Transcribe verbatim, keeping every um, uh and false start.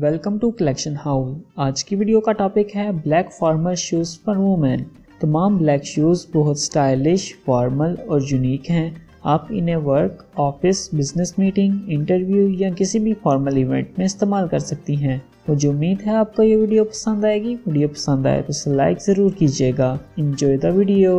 Welcome to collection house. आज की video का टॉपिक है black formal shoes for women. तमाम ब्लैक शूज़ बहुत स्टाइलिश, फॉर्मल और यूनिक हैं। आप इन्हें work, office, business meeting, interview या किसी भी फॉर्मल इवेंट में इस्तेमाल कर सकती हैं। मुझे उम्मीद है आपको ये वीडियो पसंद आएगी। वीडियो पसंद आए तो इसे लाइक ज़रूर कीजिएगा। Enjoy the video.